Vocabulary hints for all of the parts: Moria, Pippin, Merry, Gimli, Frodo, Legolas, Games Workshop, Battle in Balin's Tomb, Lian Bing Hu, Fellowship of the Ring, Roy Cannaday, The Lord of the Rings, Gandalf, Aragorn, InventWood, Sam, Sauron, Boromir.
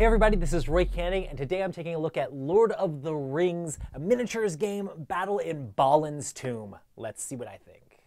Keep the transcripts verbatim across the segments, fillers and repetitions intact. Hey everybody, this is Roy Cannaday, and today I'm taking a look at Lord of the Rings, a miniatures game, Battle in Balin's Tomb. Let's see what I think.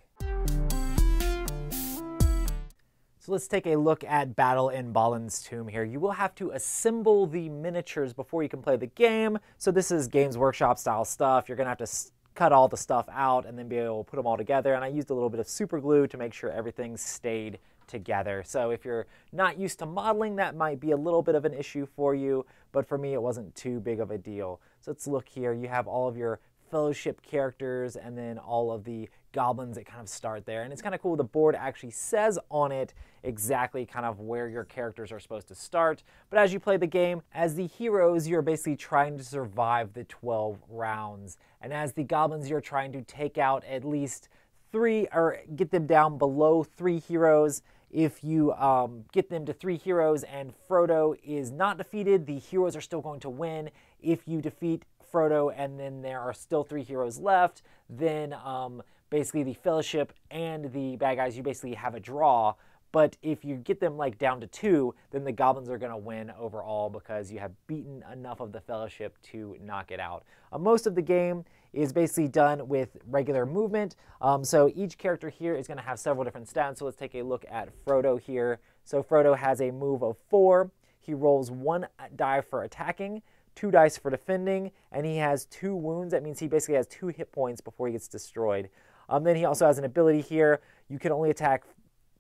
So let's take a look at Battle in Balin's Tomb here. You will have to assemble the miniatures before you can play the game. So this is Games Workshop style stuff. You're gonna have to cut all the stuff out and then be able to put them all together. And I used a little bit of super glue to make sure everything stayed together. So if you're not used to modeling, that might be a little bit of an issue for you, but for me it wasn't too big of a deal. So let's look here. You have all of your fellowship characters and then all of the goblins that kind of start there, and it's kind of cool. The board actually says on it exactly kind of where your characters are supposed to start, but as you play the game, as the heroes, you're basically trying to survive the twelve rounds, and as the goblins, you're trying to take out at least three, or get them down below three heroes. If you um, get them to three heroes and Frodo is not defeated, the heroes are still going to win. If you defeat Frodo and then there are still three heroes left, then um, basically the Fellowship and the bad guys, you basically have a draw. But if you get them like down to two, then the goblins are gonna win overall because you have beaten enough of the Fellowship to knock it out. Uh, most of the game is basically done with regular movement. Um, so each character here is gonna have several different stats. So let's take a look at Frodo here. So Frodo has a move of four. He rolls one die for attacking, two dice for defending, and he has two wounds. That means he basically has two hit points before he gets destroyed. Um, then he also has an ability here. You can only attack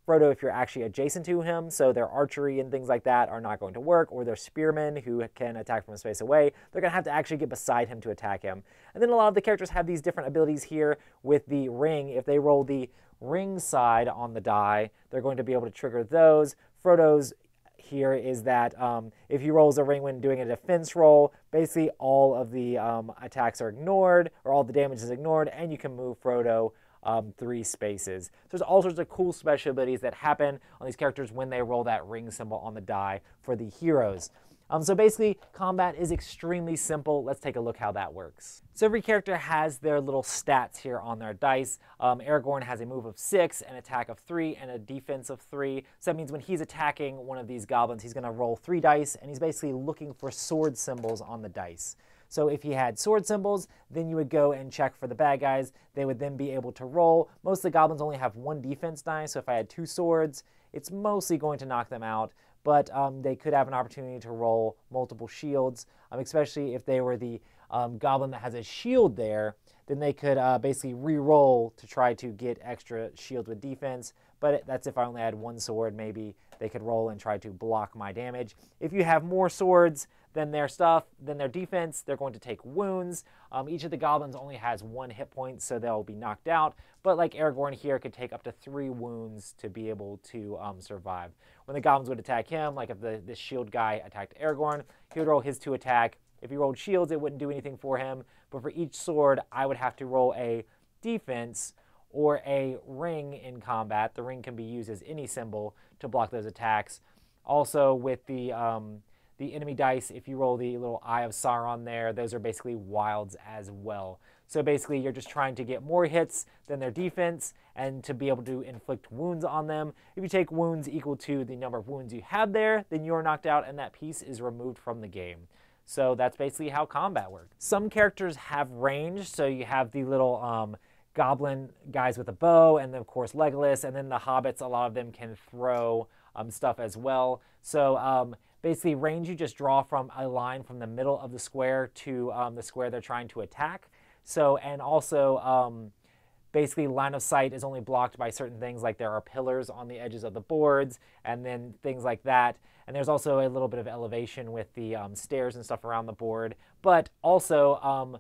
Frodo if you're actually adjacent to him, so their archery and things like that are not going to work, or their spearmen who can attack from a space away, they're going to have to actually get beside him to attack him. And then a lot of the characters have these different abilities here with the ring. If they roll the ring side on the die, they're going to be able to trigger those. Frodo's here is that um, if he rolls a ring when doing a defense roll, basically all of the um, attacks are ignored, or all the damage is ignored, and you can move Frodo Um, three spaces. So there's all sorts of cool special abilities that happen on these characters when they roll that ring symbol on the die for the heroes. Um, so basically, combat is extremely simple. Let's take a look how that works. So every character has their little stats here on their dice. Um, Aragorn has a move of six, an attack of three, and a defense of three. So that means when he's attacking one of these goblins, he's gonna roll three dice, and he's basically looking for sword symbols on the dice. So if he had sword symbols, then you would go and check for the bad guys. They would then be able to roll. Most of the goblins only have one defense die, so if I had two swords, it's mostly going to knock them out. But um, they could have an opportunity to roll multiple shields, um, especially if they were the um, goblin that has a shield there, then they could uh, basically re-roll to try to get extra shield with defense. But that's if I only had one sword, maybe they could roll and try to block my damage. If you have more swords than their stuff, than their defense, they're going to take wounds. Um, each of the goblins only has one hit point, so they'll be knocked out. But like Aragorn here could take up to three wounds to be able to um, survive. When the goblins would attack him, like if the, the shield guy attacked Aragorn, he would roll his two attack. If he rolled shields, it wouldn't do anything for him. But for each sword, I would have to roll a defense or a ring in combat. The ring can be used as any symbol to block those attacks. Also with the... Um, The enemy dice, if you roll the little Eye of Sauron there, those are basically wilds as well. So basically you're just trying to get more hits than their defense and to be able to inflict wounds on them. If you take wounds equal to the number of wounds you have there, then you are knocked out and that piece is removed from the game. So that's basically how combat works. Some characters have range, so you have the little um, goblin guys with a bow, and then of course Legolas, and then the hobbits, a lot of them can throw um, stuff as well. So um, basically, range you just draw from a line from the middle of the square to um, the square they're trying to attack. So, and also, um, basically, line of sight is only blocked by certain things, like there are pillars on the edges of the boards, and then things like that. And there's also a little bit of elevation with the um, stairs and stuff around the board. But also, um,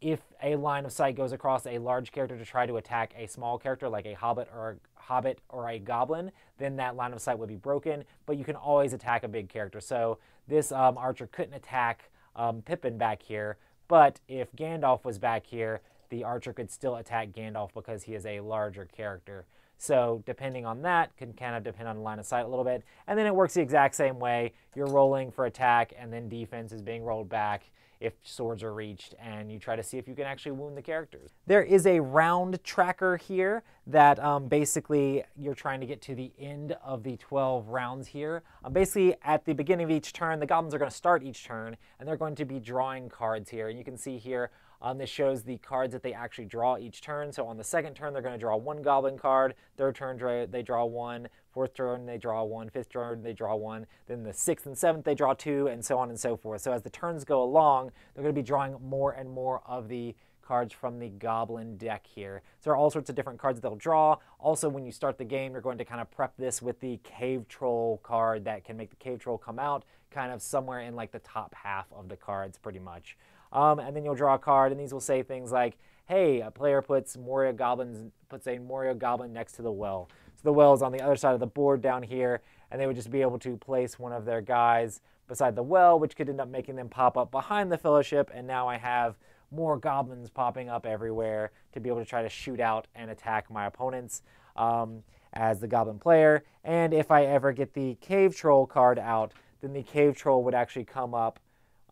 if a line of sight goes across a large character to try to attack a small character, like a hobbit or a hobbit or a goblin, then that line of sight would be broken, but you can always attack a big character. So this um, archer couldn't attack um, Pippin back here, but if Gandalf was back here, the archer could still attack Gandalf because he is a larger character. So depending on that, can kind of depend on line of sight a little bit. And then it works the exact same way. You're rolling for attack and then defense is being rolled back. if swords are reached, and you try to see if you can actually wound the characters. There is a round tracker here that um, basically you're trying to get to the end of the twelve rounds here. Um, basically at the beginning of each turn, the goblins are going to start each turn, and they're going to be drawing cards here. And you can see here, Um, this shows the cards that they actually draw each turn. So on the second turn, they're going to draw one goblin card. Third turn, they draw one. Fourth turn, they draw one. Fifth turn, they draw one. Then the sixth and seventh, they draw two, and so on and so forth. So as the turns go along, they're going to be drawing more and more of the cards from the goblin deck here. So there are all sorts of different cards they'll draw. Also, when you start the game, you're going to kind of prep this with the cave troll card that can make the cave troll come out kind of somewhere in like the top half of the cards pretty much. Um, and then you'll draw a card, and these will say things like, hey, a player puts Moria goblins, puts a Moria goblin next to the well. So the well is on the other side of the board down here, and they would just be able to place one of their guys beside the well, which could end up making them pop up behind the fellowship, and now I have more goblins popping up everywhere to be able to try to shoot out and attack my opponents um, as the goblin player. And if I ever get the cave troll card out, then the cave troll would actually come up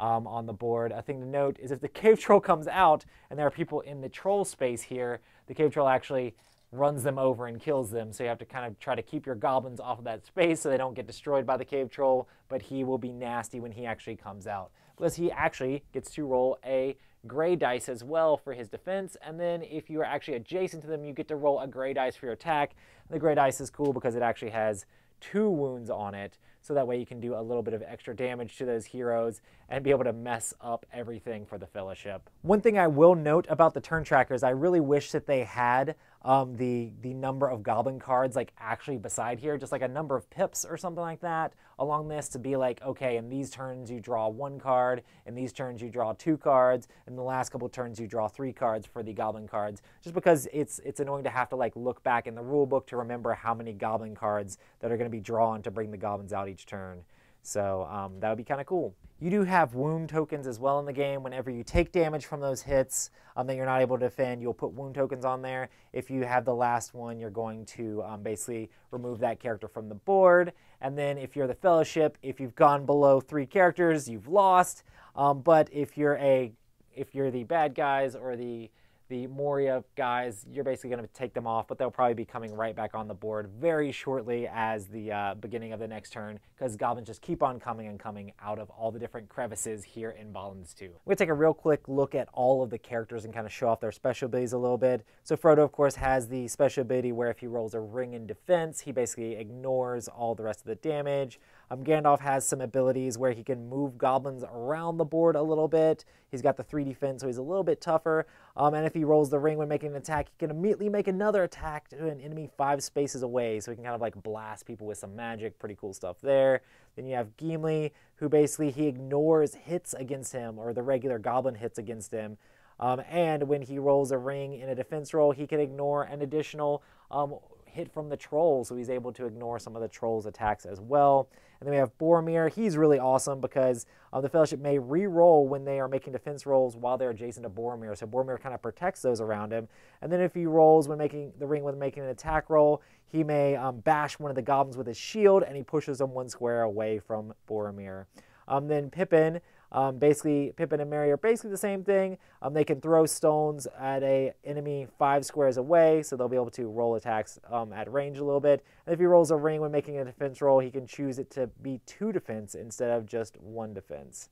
Um, on the board. A thing to note is if the cave troll comes out and there are people in the troll space here, the cave troll actually runs them over and kills them. So you have to kind of try to keep your goblins off of that space so they don't get destroyed by the cave troll, but he will be nasty when he actually comes out. Plus he actually gets to roll a gray dice as well for his defense, and then if you are actually adjacent to them, you get to roll a gray dice for your attack. And the gray dice is cool because it actually has two wounds on it, so that way you can do a little bit of extra damage to those heroes and be able to mess up everything for the fellowship. One thing I will note about the turn trackers, I really wish that they had um, the, the number of goblin cards like actually beside here, just like a number of pips or something like that along this to be like, okay, in these turns you draw one card, in these turns you draw two cards, in the last couple turns you draw three cards for the goblin cards, just because it's, it's annoying to have to like look back in the rule book to remember how many goblin cards that are going to be drawn to bring the goblins out each turn. So um, that would be kind of cool. You do have wound tokens as well in the game. Whenever you take damage from those hits um, that you're not able to defend, you'll put wound tokens on there. If you have the last one, you're going to um, basically remove that character from the board. And then if you're the fellowship, if you've gone below three characters, you've lost. Um, but if you're a if you're the bad guys or the the Moria guys, you're basically going to take them off, but they'll probably be coming right back on the board very shortly as the uh, beginning of the next turn, because goblins just keep on coming and coming out of all the different crevices here in Balin's Tomb. We're going to take a real quick look at all of the characters and kind of show off their special abilities a little bit. So Frodo, of course, has the special ability where if he rolls a ring in defense, he basically ignores all the rest of the damage. Um, Gandalf has some abilities where he can move goblins around the board a little bit. He's got the three defense, so he's a little bit tougher. Um, and if he rolls the ring when making an attack, he can immediately make another attack to an enemy five spaces away. So he can kind of like blast people with some magic. Pretty cool stuff there. Then you have Gimli, who basically he ignores hits against him, or the regular goblin hits against him. Um, and when he rolls a ring in a defense roll, he can ignore an additional um, hit from the troll, so he's able to ignore some of the troll's attacks as well. And then we have Boromir. He's really awesome because uh, the Fellowship may re-roll when they are making defense rolls while they're adjacent to Boromir, so Boromir kind of protects those around him. And then if he rolls when making the ring when making an attack roll, he may um, bash one of the goblins with his shield, and he pushes them one square away from Boromir. Um, then Pippin, um, basically Pippin and Merry are basically the same thing. Um, they can throw stones at a enemy five squares away, so they'll be able to roll attacks um, at range a little bit. And if he rolls a ring when making a defense roll, he can choose it to be two defense instead of just one defense.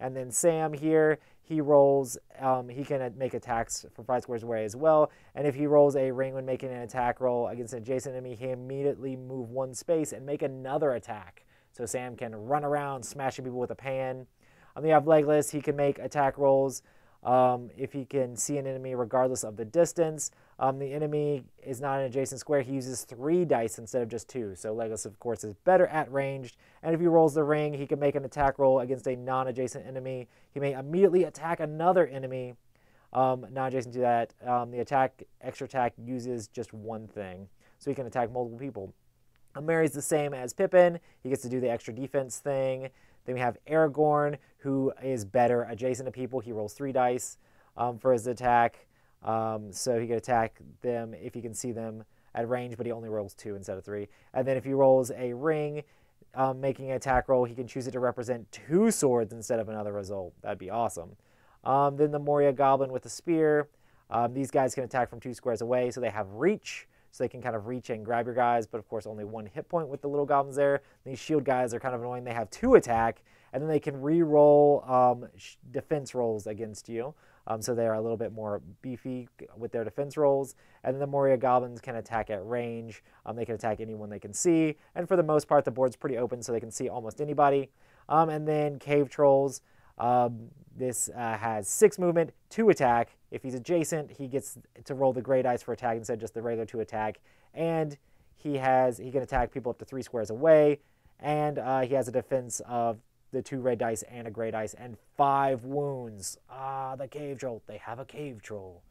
And then Sam here, he rolls, um, he can make attacks from five squares away as well. And if he rolls a ring when making an attack roll against an adjacent enemy, he immediately move one space and make another attack. So Sam can run around smashing people with a pan. And then you have Legolas. He can make attack rolls um, if he can see an enemy regardless of the distance. Um, the enemy is not an adjacent square. He uses three dice instead of just two. So Legolas, of course, is better at ranged. And if he rolls the ring, he can make an attack roll against a non-adjacent enemy. He may immediately attack another enemy um, not adjacent to that. Um, the attack, extra attack, uses just one thing. So he can attack multiple people. Merry's the same as Pippin. He gets to do the extra defense thing. Then we have Aragorn, who is better adjacent to people. He rolls three dice um, for his attack. Um, so he can attack them if he can see them at range, but he only rolls two instead of three. And then if he rolls a ring um, making an attack roll, he can choose it to represent two swords instead of another result. That'd be awesome. Um, then the Moria Goblin with the spear. Um, these guys can attack from two squares away, so they have reach, so they can kind of reach and grab your guys, but of course only one hit point with the little goblins there. And these shield guys are kind of annoying. They have two attack, and then they can re-roll um, defense rolls against you. Um, so they are a little bit more beefy with their defense rolls. And then the Moria Goblins can attack at range. Um, they can attack anyone they can see. And for the most part, the board's pretty open, so they can see almost anybody. Um, and then Cave Trolls. Um, this uh, has six movement, two attack. If he's adjacent, he gets to roll the gray dice for attack instead of just the regular two attack. And he has he can attack people up to three squares away. And uh, he has a defense of the two red dice and a gray dice and five wounds. Ah, the cave troll. They have a cave troll.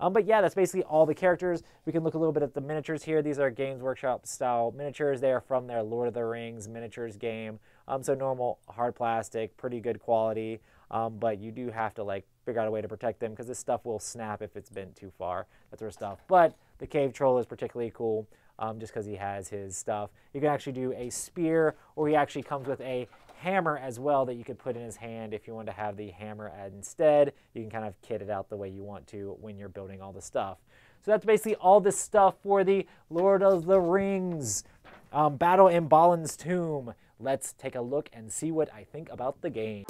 Um, but yeah, that's basically all the characters. We can look a little bit at the miniatures here. These are Games Workshop style miniatures. They are from their Lord of the Rings miniatures game. Um, so normal hard plastic, pretty good quality. Um, but you do have to like figure out a way to protect them because this stuff will snap if it's bent too far, that sort of stuff. But the cave troll is particularly cool um, just because he has his stuff. You can actually do a spear, or he actually comes with a hammer as well that you could put in his hand if you want to have the hammer instead. You can kind of kit it out the way you want to when you're building all the stuff. So that's basically all this stuff for the Lord of the Rings um, Battle in Balin's Tomb. Let's take a look and see what I think about the game.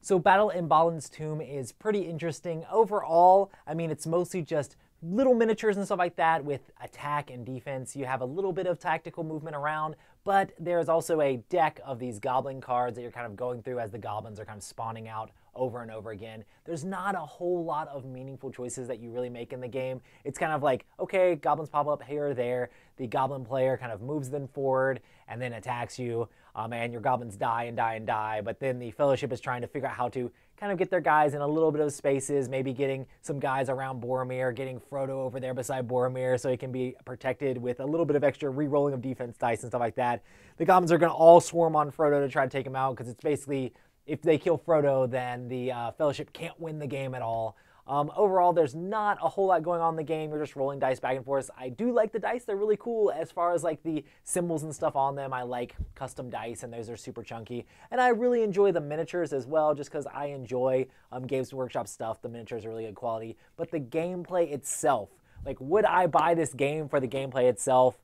So Battle in Balin's Tomb is pretty interesting overall. I mean, it's mostly just little miniatures and stuff like that with attack and defense. You have a little bit of tactical movement around, but there's also a deck of these goblin cards that you're kind of going through as the goblins are kind of spawning out over and over again. There's not a whole lot of meaningful choices that you really make in the game. It's kind of like, okay, goblins pop up here or there. The goblin player kind of moves them forward and then attacks you, um, and your goblins die and die and die, but then the Fellowship is trying to figure out how to kind of get their guys in a little bit of spaces, maybe getting some guys around Boromir, getting Frodo over there beside Boromir so he can be protected with a little bit of extra re-rolling of defense dice and stuff like that. The goblins are going to all swarm on Frodo to try to take him out because it's basically, if they kill Frodo, then the uh, Fellowship can't win the game at all. Um, overall, there's not a whole lot going on in the game. You're just rolling dice back and forth. I do like the dice. They're really cool as far as like the symbols and stuff on them. I like custom dice, and those are super chunky. And I really enjoy the miniatures as well just because I enjoy um, Games Workshop stuff. The miniatures are really good quality. But the gameplay itself, like would I buy this game for the gameplay itself?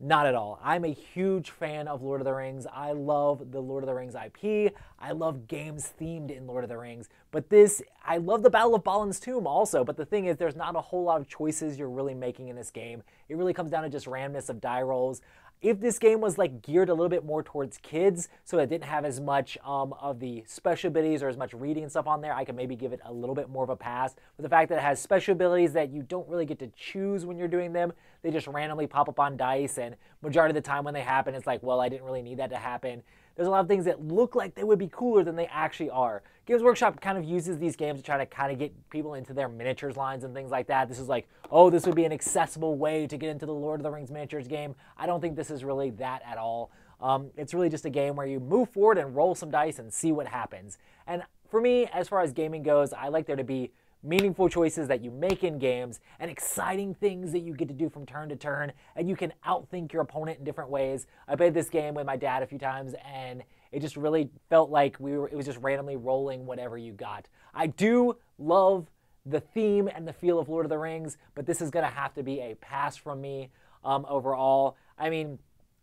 Not at all. I'm a huge fan of Lord of the Rings. I love the Lord of the Rings I P. I love games themed in Lord of the Rings. But this, I love the Battle of Balin's Tomb also. But the thing is, there's not a whole lot of choices you're really making in this game. It really comes down to just randomness of die rolls. If this game was like geared a little bit more towards kids, so it didn't have as much um, of the special abilities or as much reading and stuff on there, I could maybe give it a little bit more of a pass. But the fact that it has special abilities that you don't really get to choose when you're doing them, they just randomly pop up on dice, and majority of the time when they happen, it's like, well, I didn't really need that to happen. There's a lot of things that look like they would be cooler than they actually are. Games Workshop kind of uses these games to try to kind of get people into their miniatures lines and things like that. This is like, oh, this would be an accessible way to get into the Lord of the Rings miniatures game. I don't think this is really that at all. Um, it's really just a game where you move forward and roll some dice and see what happens. And for me, as far as gaming goes, I like there to be meaningful choices that you make in games and exciting things that you get to do from turn to turn, and you can outthink your opponent in different ways. I played this game with my dad a few times, and it just really felt like we were, it was just randomly rolling whatever you got. I do love the theme and the feel of Lord of the Rings, but this is going to have to be a pass from me um, overall. I mean,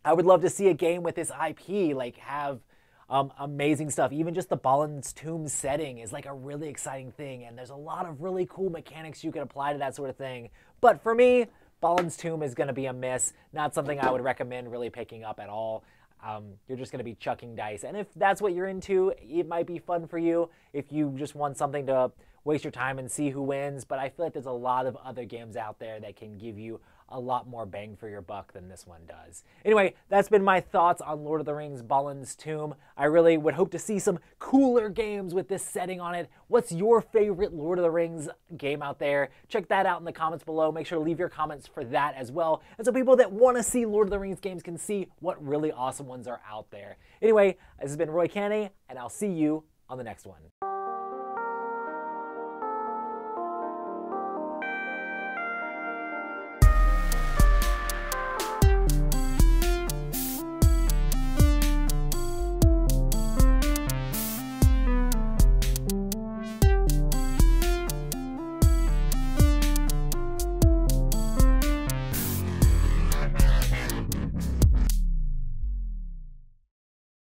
I would love to see a game with this I P, like have Um, amazing stuff. Even just the Balin's Tomb setting is like a really exciting thing, and there's a lot of really cool mechanics you can apply to that sort of thing. But for me, Balin's Tomb is going to be a miss. Not something I would recommend really picking up at all. Um, you're just going to be chucking dice, and if that's what you're into, it might be fun for you if you just want something to waste your time and see who wins. But I feel like there's a lot of other games out there that can give you a lot more bang for your buck than this one does. Anyway, that's been my thoughts on Lord of the Rings Balin's Tomb. I really would hope to see some cooler games with this setting on it. What's your favorite Lord of the Rings game out there? Check that out in the comments below. Make sure to leave your comments for that as well. And so people that want to see Lord of the Rings games can see what really awesome ones are out there. Anyway, this has been Roy Cannaday, and I'll see you on the next one.